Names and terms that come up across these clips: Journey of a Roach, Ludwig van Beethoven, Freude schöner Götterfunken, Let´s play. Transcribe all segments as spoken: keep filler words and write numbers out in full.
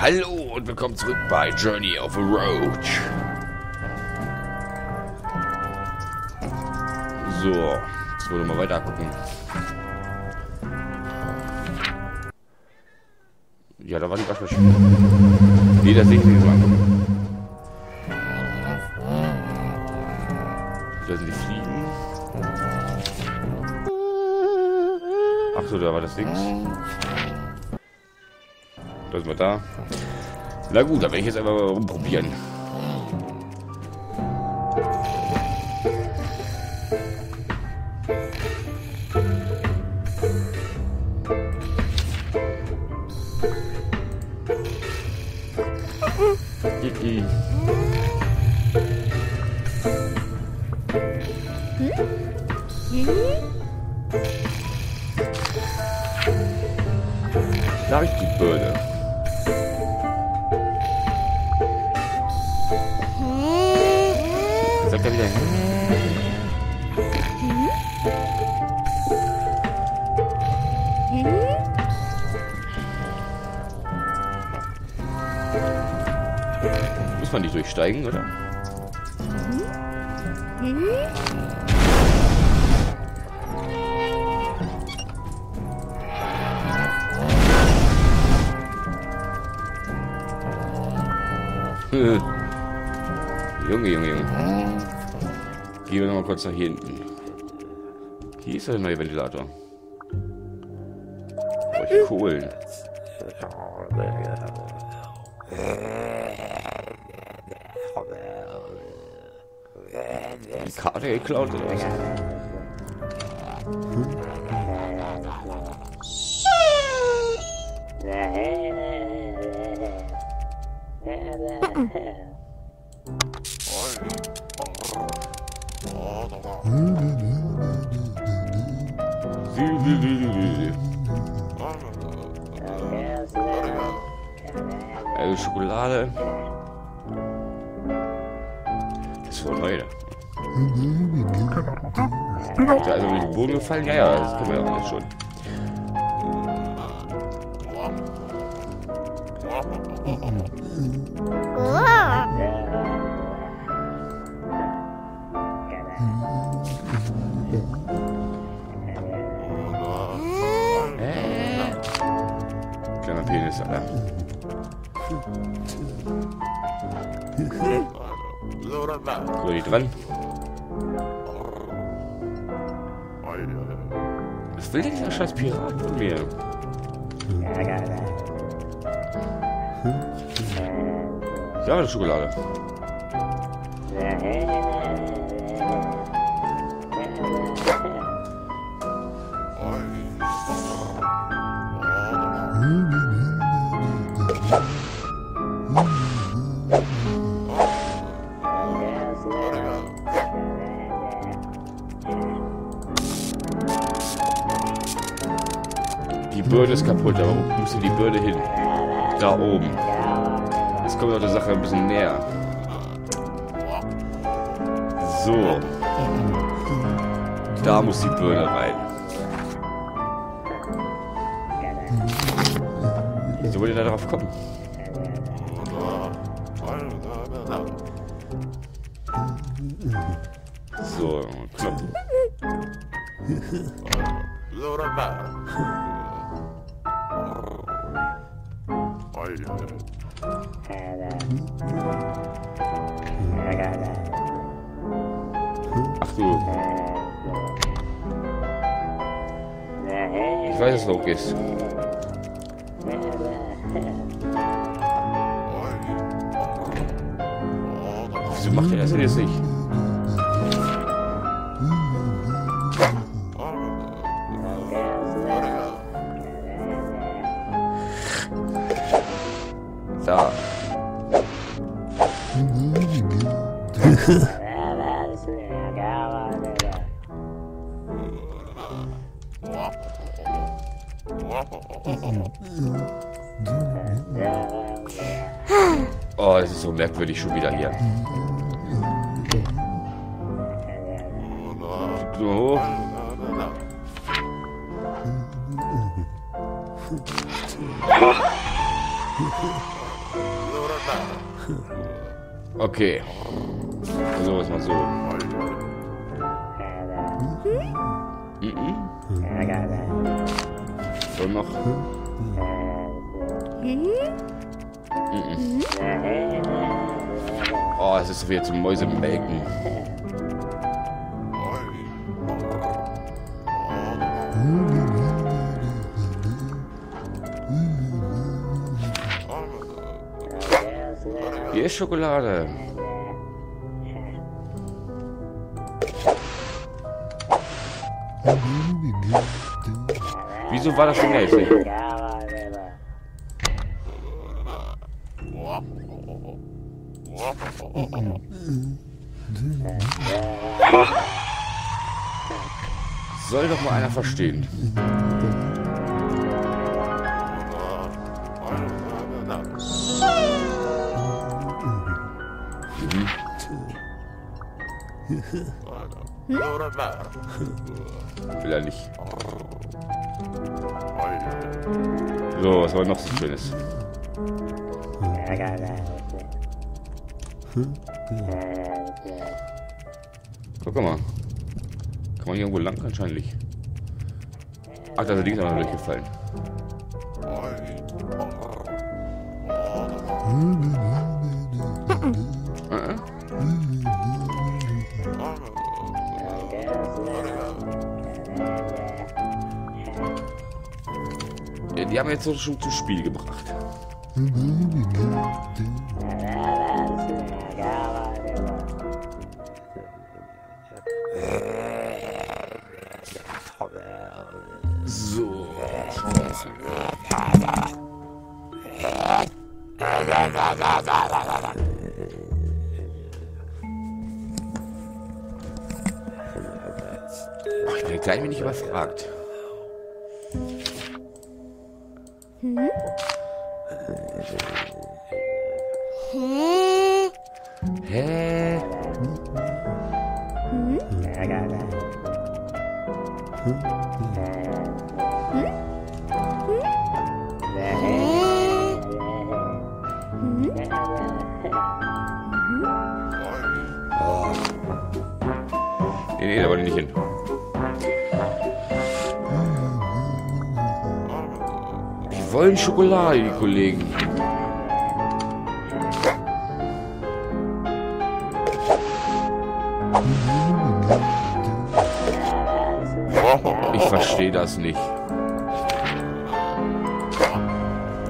Hallo und willkommen zurück bei Journey of a Roach. So, jetzt wollen wir mal weiter gucken. Ja, da war die Waschmaschine. Nee, das sehe ich nicht so angucken. Da sind die Fliegen. Achso, da war das Ding. Da sind wir da. Na gut, da werde ich jetzt einfach mal rumprobieren. Da ist die Birne. Jetzt sagt er wieder. Muss man die durchsteigen, oder? Junge, Junge, Junge. Gehen wir nochmal kurz nach hier hinten. Hier ist der neue Ventilator. Oh, ich Kohlen. Die Karte geklaut oder was? Hm? Also Schokolade. Das ist voll neu. Ist der also mit dem Boden gefallen? Ja, ja, das können wir ja auch jetzt schon. Kleiner Penis, Alter. So, die dran. Was will denn dieser scheiß Pirat von mir? Da war die Schokolade. Die Birne ist kaputt, aber wo muss denn die Birne hin? Da oben. Jetzt kommen wir der Sache ein bisschen näher. So. Da muss die Birne rein. Wieso wollt ihr da drauf kommen? So, klopp. Ach du. Ich weiß, dass du hochgehst. Wieso macht ihr das denn jetzt nicht? Da. Oh, es ist so merkwürdig schon wieder hier. So. Okay. Also ist mal so. Mhm. So noch. Mhm. Oh, es ist wieder zum Mäusemelken. Hier ist Schokolade. Wieso war das so nervig? Soll doch mal einer verstehen. Will er nicht. So, was war noch so Schönes? Guck mal. Kann man hier irgendwo lang? Anscheinend nicht. Ach, da ist der Ding noch durchgefallen. Die haben jetzt schon zu Spiel gebracht. So. Ach, ich bin gleich nicht überfragt. Hm? Hä? Hä? Hm? Nee, nee, da wollte ich nicht hin. Wollen Schokolade, die Kollegen. Ich verstehe das nicht.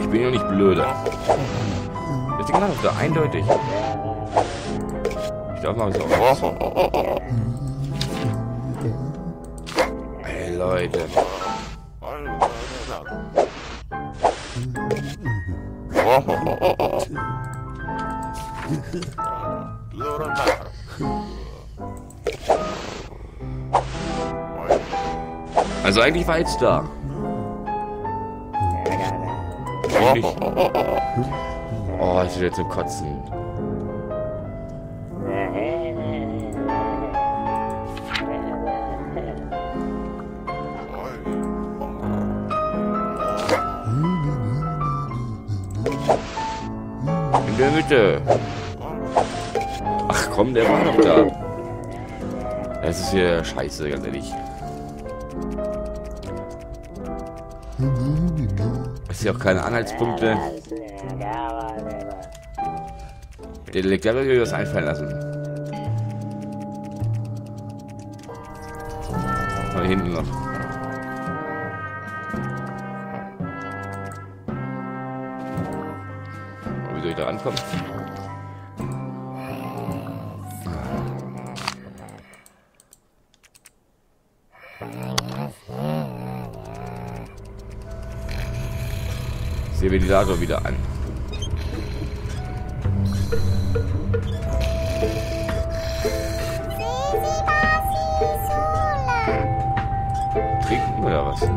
Ich bin ja nicht blöde. Jetzt genau das da eindeutig. Ich darf mal so. Hey Leute. Also eigentlich war jetzt da. Eigentlich. Oh, ich will jetzt so kotzen. In der Hütte. Ach komm, der war noch da. Das ist hier scheiße, ganz ehrlich. Es sind auch keine Anhaltspunkte. Der Detektiv will das einfallen lassen. Aber hinten noch. Durch da rankommt. Sehen wir die Lager wieder an. Trinken oder was?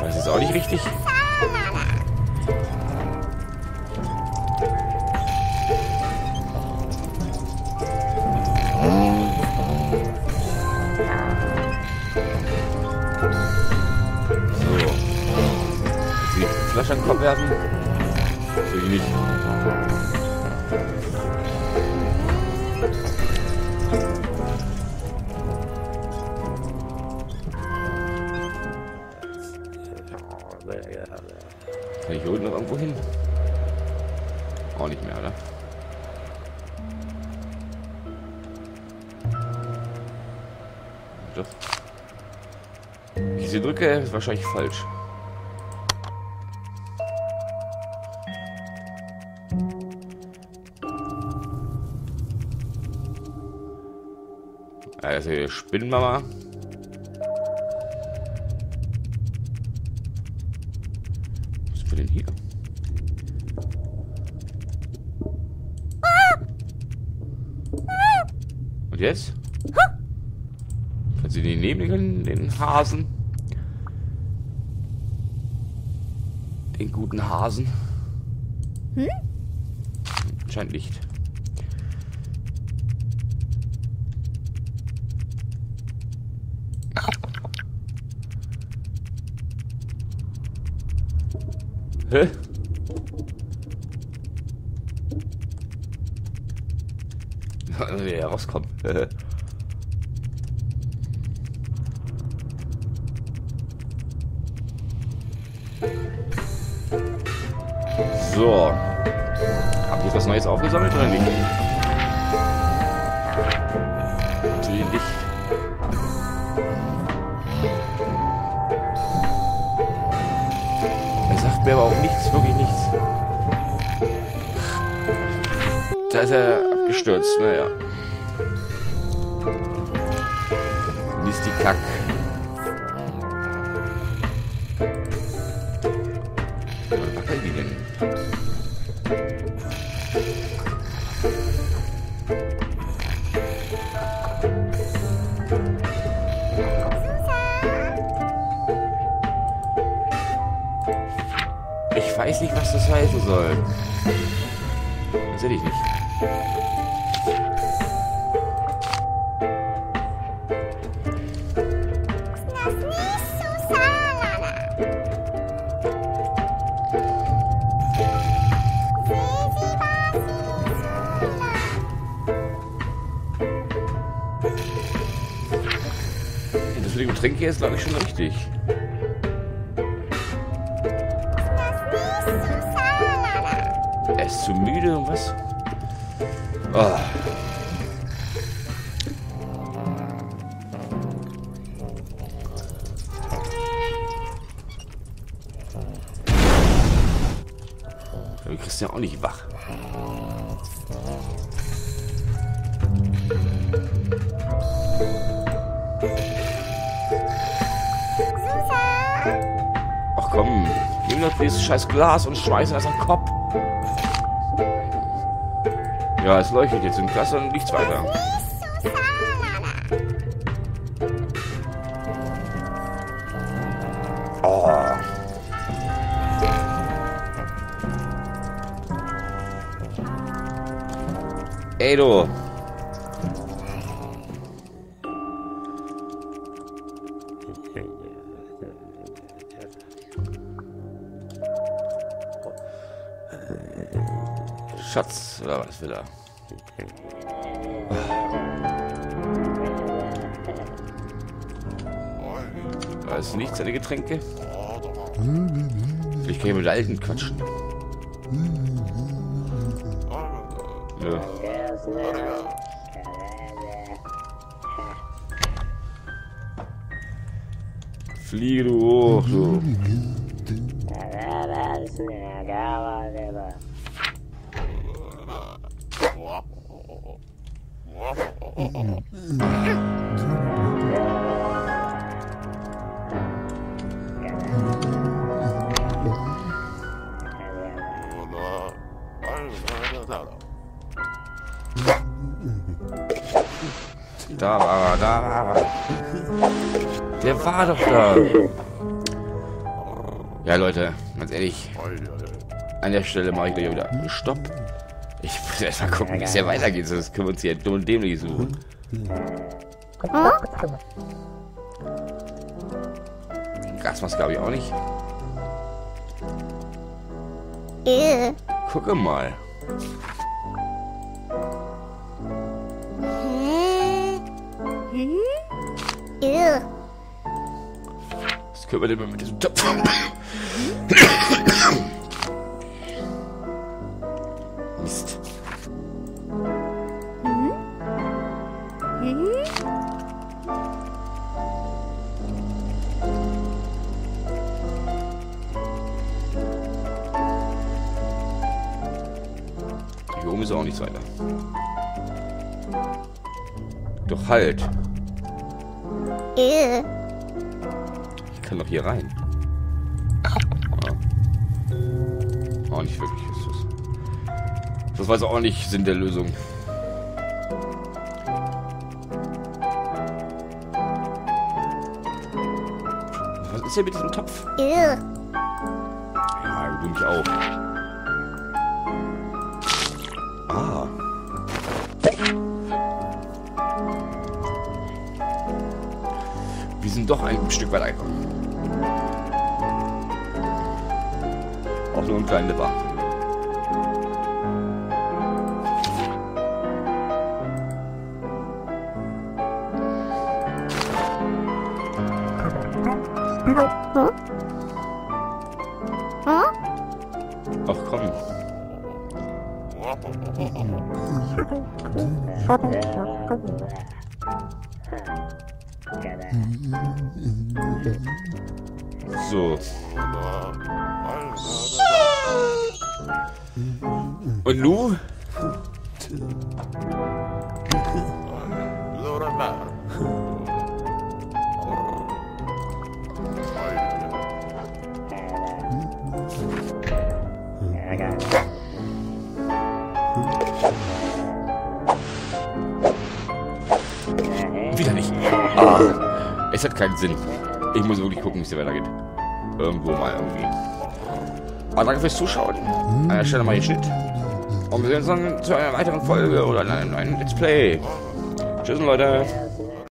Weiß es auch nicht richtig. werfen. So ähnlich. Kann ich hier unten noch irgendwo hin? Auch nicht mehr, oder? Doch. Diese Drücke ist wahrscheinlich falsch. Also Spinnenmama. Was ist denn hier? Und jetzt? Können Sie den Nebligen, den Hasen? Den guten Hasen? Hm? Scheint nicht. Hä? Also wieder rauskommen. So. Hab ich was Neues aufgesammelt oder nicht? Natürlich nicht. Mir aber auch nichts, wirklich nichts. Da ist er abgestürzt, naja. Ist die Kack. Was kann die denn? Ich weiß nicht, was das heißen soll. Das hätte ich nicht. Das mit dem Getränk hier ist, glaube ich, schon richtig. Er ist zu müde und was? Oh. Aber du kriegst ja auch nicht wach. Ach komm, nimm doch dieses scheiß Glas und schmeiß das auf den Kopf. Ja, es leuchtet jetzt im Klasse und nichts weiter. Oh. Ey, du. Schatz, oder was will er? Da ist nichts, seine Getränke. Vielleicht kann ich mit alten quatschen. Ja. Fliege du hoch, du. Da war er, da war er. Der war doch da. Ja, Leute, ganz ehrlich. An der Stelle mache ich gleich wieder Stopp. Ich muss erst mal gucken, wie es hier weitergeht, sonst können wir uns hier dumm und dämlich suchen. Gasmaske habe ich auch nicht. Äh. Gucke mal. Hm? Äh. Was können wir denn mal mit diesem Topf? Mist. Hm? Hm? Hier oben ist auch nichts weiter. Doch halt. Äh. Ich kann doch hier rein. Ja. Auch nicht wirklich. Ist das. Das war also auch nicht Sinn der Lösung. Was ist hier mit diesem Topf? Äh. Ja, du mich auch. Wir sind doch ein Stück weit angekommen. Auch nur ein kleiner Bar. Ach komm. So. Und nu? Wieder nicht. Ah, es hat keinen Sinn. Ich muss wirklich gucken, wie es hier weitergeht. Irgendwo mal irgendwie. Aber danke fürs Zuschauen. An der Stelle mal hier Schnitt. Und wir sehen uns dann zu einer weiteren Folge oder einem neuen Let's Play. Tschüss, Leute.